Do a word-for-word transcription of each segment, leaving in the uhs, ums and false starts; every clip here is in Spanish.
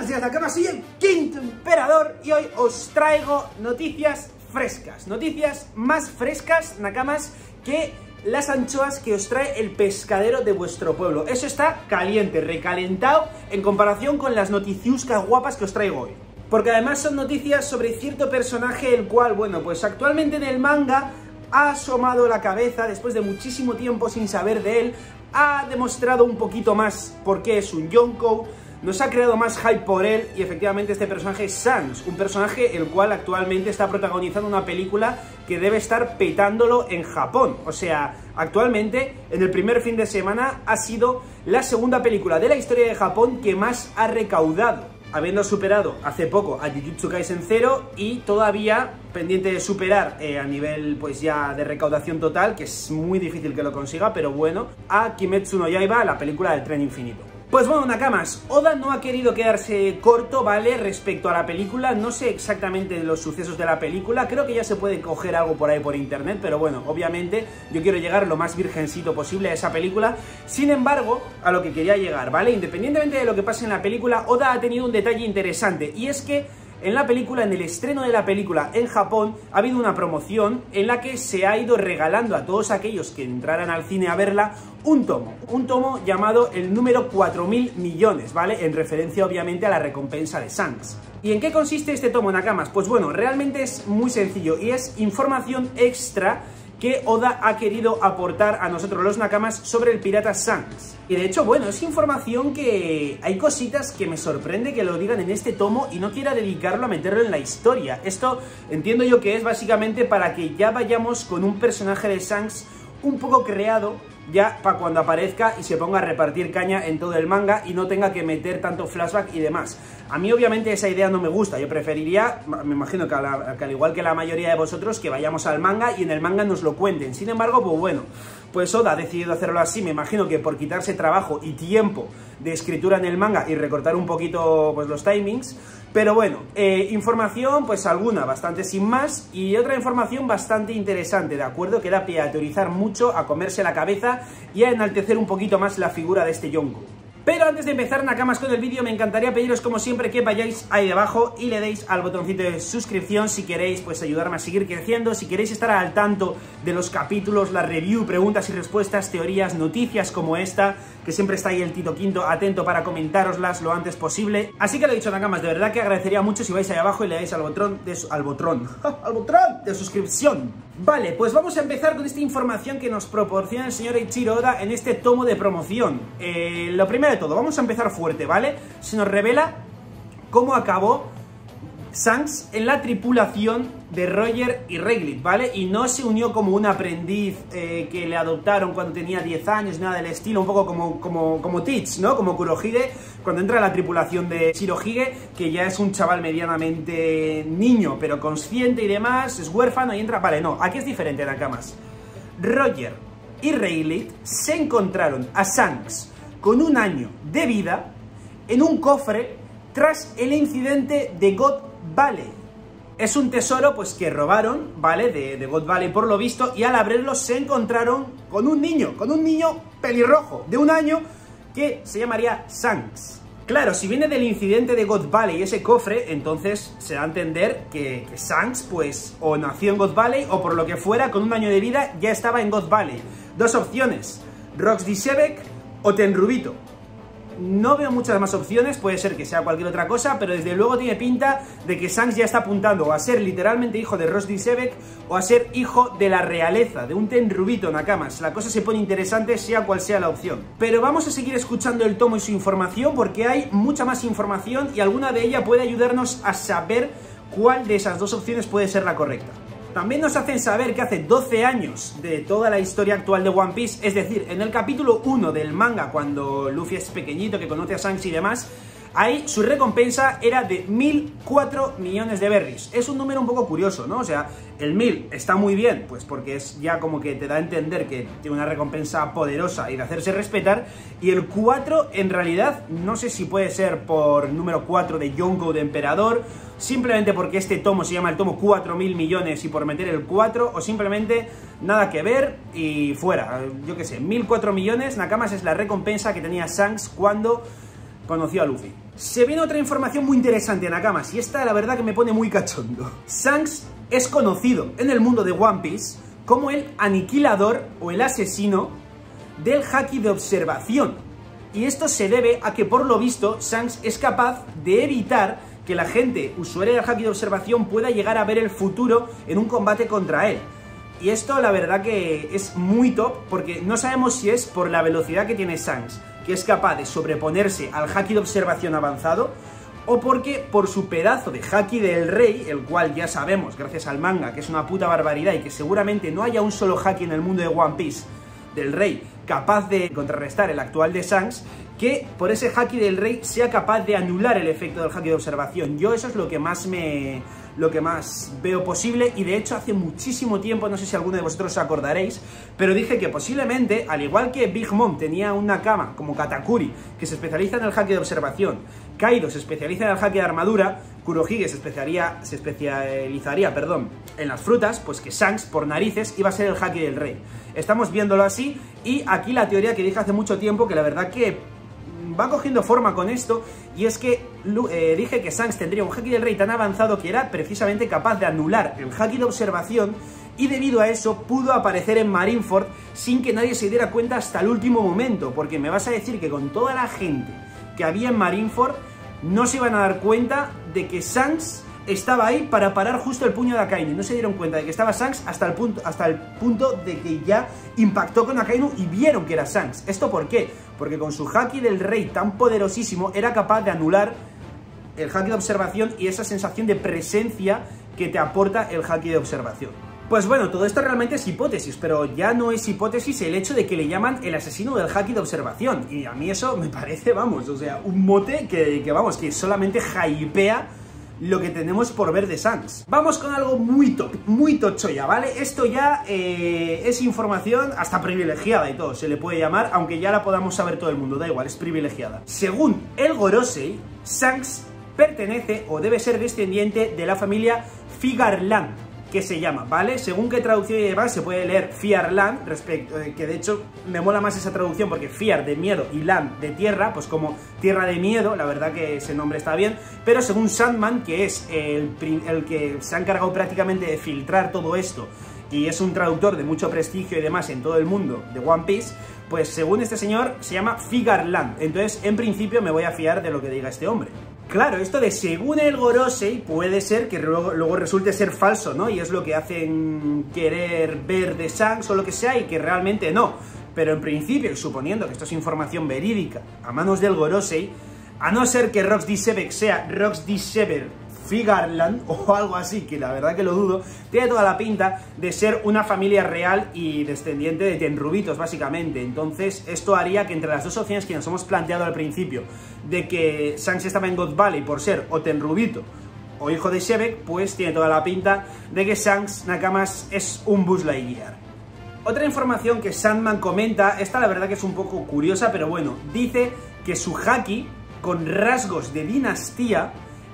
Buenos días, Nakamas, soy el quinto emperador y hoy os traigo noticias frescas, noticias más frescas, Nakamas, que las anchoas que os trae el pescadero de vuestro pueblo. Eso está caliente, recalentado en comparación con las noticiuscas guapas que os traigo hoy. Porque además son noticias sobre cierto personaje el cual, bueno, pues actualmente en el manga ha asomado la cabeza después de muchísimo tiempo sin saber de él, ha demostrado un poquito más por qué es un Yonkou, nos ha creado más hype por él y efectivamente este personaje es Shanks, un personaje el cual actualmente está protagonizando una película que debe estar petándolo en Japón. O sea, actualmente en el primer fin de semana ha sido la segunda película de la historia de Japón que más ha recaudado, habiendo superado hace poco a Jujutsu Kaisen Zero y todavía pendiente de superar eh, a nivel pues ya de recaudación total, que es muy difícil que lo consiga, pero bueno, a Kimetsu no Yaiba, la película del tren infinito. Pues bueno, Nakamas, Oda no ha querido quedarse corto, ¿vale? Respecto a la película, no sé exactamente los sucesos de la película, creo que ya se puede coger algo por ahí por internet, pero bueno, obviamente yo quiero llegar lo más virgencito posible a esa película. Sin embargo, a lo que quería llegar, ¿vale? Independientemente de lo que pase en la película, Oda ha tenido un detalle interesante, y es que en la película, en el estreno de la película en Japón, ha habido una promoción en la que se ha ido regalando a todos aquellos que entraran al cine a verla un tomo, un tomo llamado el número cuatro mil millones, ¿vale? En referencia, obviamente, a la recompensa de Shanks. ¿Y en qué consiste este tomo, Nakamas? Pues bueno, realmente es muy sencillo y es información extra que Oda ha querido aportar a nosotros los Nakamas sobre el pirata Shanks. Y de hecho, bueno, es información que hay cositas que me sorprende que lo digan en este tomo y no quiera dedicarlo a meterlo en la historia. Esto entiendo yo que es básicamente para que ya vayamos con un personaje de Shanks un poco creado ya para cuando aparezca y se ponga a repartir caña en todo el manga y no tenga que meter tanto flashback y demás. A mí obviamente esa idea no me gusta, yo preferiría, me imagino que, a la, que al igual que la mayoría de vosotros, que vayamos al manga y en el manga nos lo cuenten. Sin embargo, pues bueno, pues Oda ha decidido hacerlo así, me imagino que por quitarse trabajo y tiempo de escritura en el manga y recortar un poquito pues los timings. Pero bueno, eh, información pues alguna bastante sin más y otra información bastante interesante, ¿de acuerdo? Que da pie a teorizar mucho, a comerse la cabeza y a enaltecer un poquito más la figura de este Yonkou. Pero antes de empezar, Nakamas, con el vídeo, me encantaría pediros como siempre que vayáis ahí debajo y le deis al botoncito de suscripción si queréis pues ayudarme a seguir creciendo, si queréis estar al tanto de los capítulos, la review, preguntas y respuestas, teorías, noticias como esta, que siempre está ahí el Tito Quinto atento para comentároslas lo antes posible. Así que lo he dicho, Nakamas, de verdad que agradecería mucho si vais ahí abajo y le dais al botón de... al botón... al botón de suscripción. Vale, pues vamos a empezar con esta información que nos proporciona el señor Eiichiro Oda en este tomo de promoción. Eh, lo primero de todo, vamos a empezar fuerte, ¿vale? Se nos revela cómo acabó Shanks en la tripulación de Roger y Rayleigh, ¿vale? Y no se unió como un aprendiz eh, que le adoptaron cuando tenía diez años, nada del estilo, un poco como, como, como Teach, ¿no? Como Kurohige, cuando entra a la tripulación de Shirohige, que ya es un chaval medianamente niño, pero consciente y demás, es huérfano y entra... Vale, no, aquí es diferente, Nakamas. Roger y Rayleigh se encontraron a Shanks con un año de vida en un cofre tras el incidente de God Valley. Es un tesoro pues que robaron, ¿vale? De, de God Valley por lo visto, y al abrirlo se encontraron con un niño, con un niño pelirrojo de un año que se llamaría Shanks. Claro, si viene del incidente de God Valley ese cofre, entonces se da a entender que, que Shanks pues o nació en God Valley o por lo que fuera con un año de vida ya estaba en God Valley. Dos opciones, Rocks D. Xebec o Tenrubito. No veo muchas más opciones, puede ser que sea cualquier otra cosa, pero desde luego tiene pinta de que Shanks ya está apuntando a ser literalmente hijo de Rocks D. Xebec o a ser hijo de la realeza, de un Tenrubito, Nakamas. La cosa se pone interesante sea cual sea la opción. Pero vamos a seguir escuchando el tomo y su información porque hay mucha más información y alguna de ella puede ayudarnos a saber cuál de esas dos opciones puede ser la correcta. También nos hacen saber que hace doce años de toda la historia actual de One Piece, es decir, en el capítulo uno del manga, cuando Luffy es pequeñito, que conoce a Shanks y demás, ahí su recompensa era de mil cuatro millones de berries. Es un número un poco curioso, ¿no? O sea, el mil está muy bien, pues porque es ya como que te da a entender que tiene una recompensa poderosa y de hacerse respetar. Y el cuatro, en realidad, no sé si puede ser por número cuatro de Yonkou de Emperador, simplemente porque este tomo se llama el tomo cuatro mil millones y por meter el cuatro, o simplemente nada que ver y fuera. Yo qué sé, mil cuatro millones, Nakamas, es la recompensa que tenía Shanks cuando conoció a Luffy. Se viene otra información muy interesante, Nakamas, y esta la verdad que me pone muy cachondo. Shanks es conocido en el mundo de One Piece como el aniquilador o el asesino del haki de observación. Y esto se debe a que, por lo visto, Shanks es capaz de evitar que la gente usuaria del haki de observación pueda llegar a ver el futuro en un combate contra él. Y esto la verdad que es muy top, porque no sabemos si es por la velocidad que tiene Shanks, que es capaz de sobreponerse al haki de observación avanzado, o porque por su pedazo de haki del rey, el cual ya sabemos, gracias al manga, que es una puta barbaridad y que seguramente no haya un solo haki en el mundo de One Piece del rey capaz de contrarrestar el actual de Shanks, que por ese haki del rey sea capaz de anular el efecto del haki de observación. Yo eso es lo que más me... lo que más veo posible, y de hecho hace muchísimo tiempo, no sé si alguno de vosotros os acordaréis, pero dije que posiblemente, al igual que Big Mom tenía una cama como Katakuri, que se especializa en el haki de observación, Kaido se especializa en el haki de armadura, Kurohige se especializaría, se especializaría perdón, en las frutas, pues que Shanks, por narices, iba a ser el haki del rey. Estamos viéndolo así, y aquí la teoría que dije hace mucho tiempo, que la verdad que va cogiendo forma con esto, y es que eh, dije que Shanks tendría un haki del rey tan avanzado que era precisamente capaz de anular el haki de observación, y debido a eso pudo aparecer en Marineford sin que nadie se diera cuenta hasta el último momento, porque me vas a decir que con toda la gente que había en Marineford no se iban a dar cuenta de que Shanks estaba ahí para parar justo el puño de Akainu. No se dieron cuenta de que estaba Shanks hasta el punto, hasta el punto de que ya impactó con Akainu y vieron que era Shanks. ¿Esto por qué? Porque con su haki del rey tan poderosísimo era capaz de anular el haki de observación y esa sensación de presencia que te aporta el haki de observación. Pues bueno, todo esto realmente es hipótesis, pero ya no es hipótesis el hecho de que le llaman el asesino del haki de observación. Y a mí eso me parece, vamos, o sea, un mote que, que vamos, que solamente hypea lo que tenemos por ver de Shanks. Vamos con algo muy top, muy tocho ya, ¿vale? Esto ya eh, es información hasta privilegiada y todo, se le puede llamar, aunque ya la podamos saber todo el mundo, da igual, es privilegiada. Según el Gorosei, Shanks pertenece o debe ser descendiente de la familia Figarland, que se llama, ¿vale? Según qué traducción y demás se puede leer Figarland, respecto, eh, que de hecho me mola más esa traducción porque Fiar de miedo y Land de tierra, pues como tierra de miedo, la verdad que ese nombre está bien, pero según Sandman, que es el, el que se ha encargado prácticamente de filtrar todo esto, y es un traductor de mucho prestigio y demás en todo el mundo de One Piece, pues según este señor se llama Figarland, entonces en principio me voy a fiar de lo que diga este hombre. Claro, esto de según el Gorosei puede ser que luego, luego resulte ser falso, ¿no? Y es lo que hacen querer ver de Shanks o lo que sea y que realmente no. Pero en principio, suponiendo que esto es información verídica a manos del Gorosei, a no ser que Rocks D. Xebec sea Rocks D. Xebec Figarland o algo así, que la verdad que lo dudo, tiene toda la pinta de ser una familia real y descendiente de Tenrubitos, básicamente. Entonces, esto haría que entre las dos opciones que nos hemos planteado al principio, de que Shanks estaba en God Valley por ser o Tenrubito o hijo de Xebec, pues tiene toda la pinta de que Shanks, Nakamas, es un Buzz Lightyear. Otra información que Sandman comenta, esta la verdad que es un poco curiosa, pero bueno, dice que su haki, con rasgos de dinastía,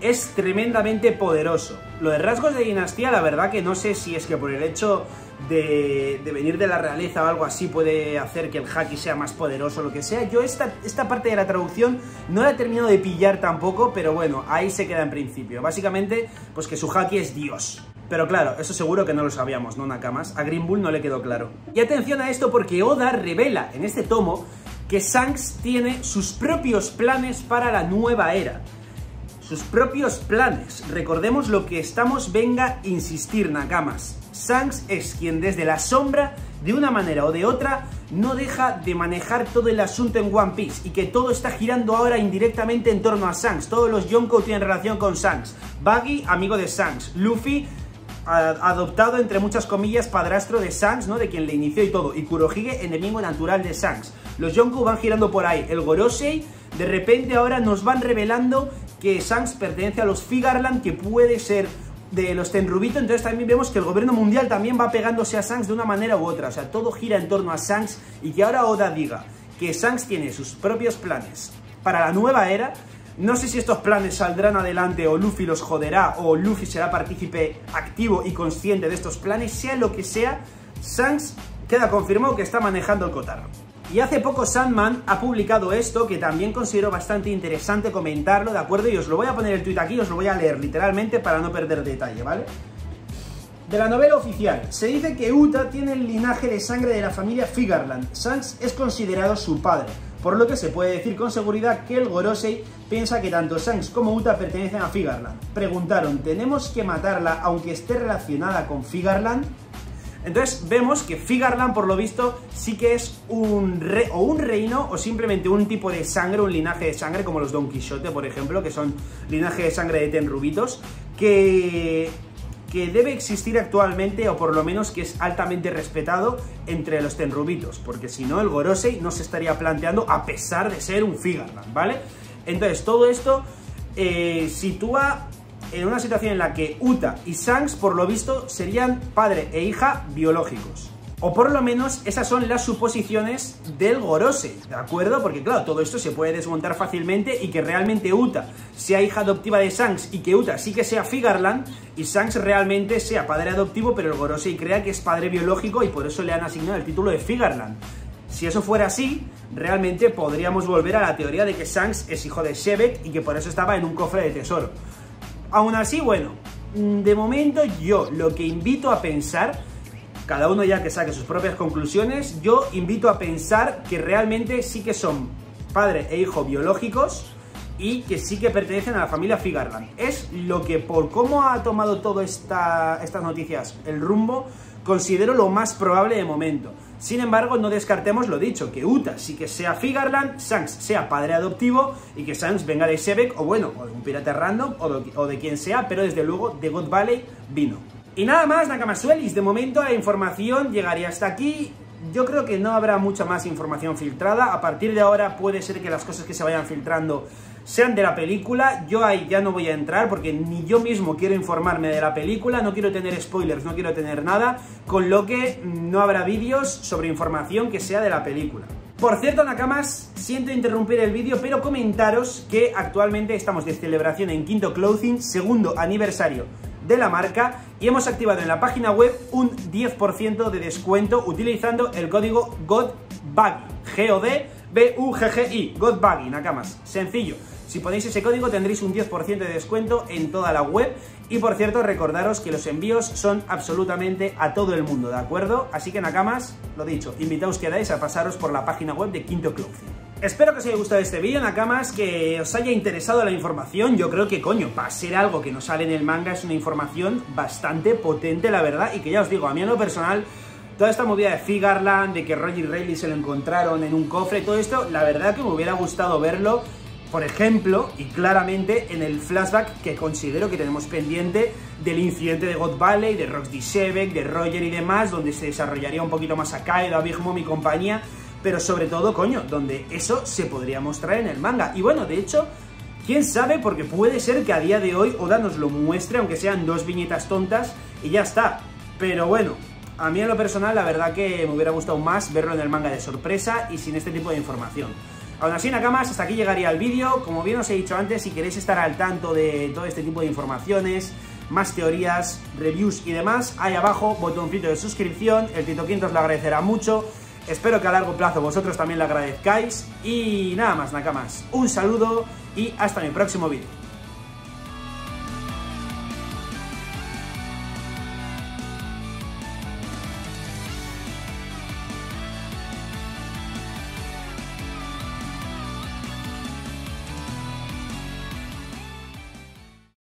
es tremendamente poderoso. Lo de rasgos de dinastía, la verdad que no sé si es que por el hecho de, de venir de la realeza o algo así puede hacer que el haki sea más poderoso o lo que sea. Yo esta, esta parte de la traducción no la he terminado de pillar tampoco, pero bueno, ahí se queda en principio. Básicamente, pues que su haki es Dios. Pero claro, eso seguro que no lo sabíamos, ¿no, Nakamas? A Greenbull no le quedó claro. Y atención a esto porque Oda revela en este tomo que Shanks tiene sus propios planes para la nueva era. Sus propios planes. Recordemos lo que estamos venga insistir, Nakamas. Shanks es quien desde la sombra, de una manera o de otra, no deja de manejar todo el asunto en One Piece y que todo está girando ahora indirectamente en torno a Shanks. Todos los Yonkou tienen relación con Shanks. Buggy, amigo de Shanks. Luffy, adoptado entre muchas comillas, padrastro de Shanks, ¿no? De quien le inició y todo. Y Kurohige, enemigo natural de Shanks. Los Yonkou van girando por ahí. El Gorosei, de repente ahora nos van revelando que Shanks pertenece a los Figarland, que puede ser de los Tenrubito, entonces también vemos que el gobierno mundial también va pegándose a Shanks de una manera u otra, o sea, todo gira en torno a Shanks, y que ahora Oda diga que Shanks tiene sus propios planes para la nueva era, no sé si estos planes saldrán adelante o Luffy los joderá, o Luffy será partícipe activo y consciente de estos planes, sea lo que sea, Shanks queda confirmado que está manejando el cotarro. Y hace poco Sandman ha publicado esto, que también considero bastante interesante comentarlo, ¿de acuerdo? Y os lo voy a poner el tuit aquí, os lo voy a leer literalmente para no perder detalle, ¿vale? De la novela oficial, se dice que Uta tiene el linaje de sangre de la familia Figarland. Shanks es considerado su padre, por lo que se puede decir con seguridad que el Gorosei piensa que tanto Shanks como Uta pertenecen a Figarland. Preguntaron, ¿tenemos que matarla aunque esté relacionada con Figarland? Entonces vemos que Figarland, por lo visto, sí que es un re o un reino o simplemente un tipo de sangre, un linaje de sangre, como los Don Quixote, por ejemplo, que son linaje de sangre de Tenrubitos, que... que debe existir actualmente, o por lo menos que es altamente respetado entre los Tenrubitos, porque si no el Gorosei no se estaría planteando a pesar de ser un Figarland, ¿vale? Entonces todo esto eh, sitúa en una situación en la que Uta y Shanks, por lo visto, serían padre e hija biológicos. O por lo menos esas son las suposiciones del Gorosei, ¿de acuerdo? Porque claro, todo esto se puede desmontar fácilmente y que realmente Uta sea hija adoptiva de Shanks y que Uta sí que sea Figarland y Shanks realmente sea padre adoptivo, pero el Gorosei crea que es padre biológico y por eso le han asignado el título de Figarland. Si eso fuera así, realmente podríamos volver a la teoría de que Shanks es hijo de Xebec y que por eso estaba en un cofre de tesoro. Aún así, bueno, de momento yo lo que invito a pensar... Cada uno ya que saque sus propias conclusiones, yo invito a pensar que realmente sí que son padre e hijo biológicos y que sí que pertenecen a la familia Figarland. Es lo que, por cómo ha tomado todas esta, estas noticias el rumbo, considero lo más probable de momento. Sin embargo, no descartemos lo dicho, que Uta sí que sea Figarland, Shanks sea padre adoptivo y que Shanks venga de Xebec o bueno, o de un pirata random o de, o de quien sea, pero desde luego de God Valley vino. Y nada más, Nakamasuelis, de momento la información llegaría hasta aquí. Yo creo que no habrá mucha más información filtrada. A partir de ahora puede ser que las cosas que se vayan filtrando sean de la película. Yo ahí ya no voy a entrar porque ni yo mismo quiero informarme de la película. No quiero tener spoilers, no quiero tener nada. Con lo que no habrá vídeos sobre información que sea de la película. Por cierto, Nakamas, siento interrumpir el vídeo, pero comentaros que actualmente estamos de celebración en Quinto Clothing, segundo aniversario de la marca, y hemos activado en la página web un diez por ciento de descuento utilizando el código GODBUGGY, G O D B U G G I, GODBUGGY, Nakamas, sencillo. Si ponéis ese código tendréis un diez por ciento de descuento en toda la web. Y por cierto, recordaros que los envíos son absolutamente a todo el mundo, ¿de acuerdo? Así que Nakamas, lo dicho, invitaos quedáis a pasaros por la página web de Quinto Clothing. Espero que os haya gustado este vídeo, Nakamas, que os haya interesado la información. Yo creo que, coño, para ser algo que no sale en el manga es una información bastante potente, la verdad, y que ya os digo, a mí en lo personal, toda esta movida de Figarland, de que Roger y Rayleigh se lo encontraron en un cofre, todo esto, la verdad que me hubiera gustado verlo, por ejemplo, y claramente en el flashback que considero que tenemos pendiente del incidente de God Valley, de Rocks D. Xebec, de Roger y demás, donde se desarrollaría un poquito más a Kaido, a Big Mom y compañía, pero sobre todo, coño, donde eso se podría mostrar en el manga. Y bueno, de hecho, quién sabe, porque puede ser que a día de hoy Oda nos lo muestre, aunque sean dos viñetas tontas, y ya está. Pero bueno, a mí en lo personal, la verdad que me hubiera gustado más verlo en el manga de sorpresa y sin este tipo de información. Aún así, Nakamas, hasta aquí llegaría el vídeo. Como bien os he dicho antes, si queréis estar al tanto de todo este tipo de informaciones, más teorías, reviews y demás, ahí abajo, botoncito de suscripción, el Tito Quinto os lo agradecerá mucho. Espero que a largo plazo vosotros también lo agradezcáis. Y nada más, Nakamas. Un saludo y hasta mi próximo vídeo.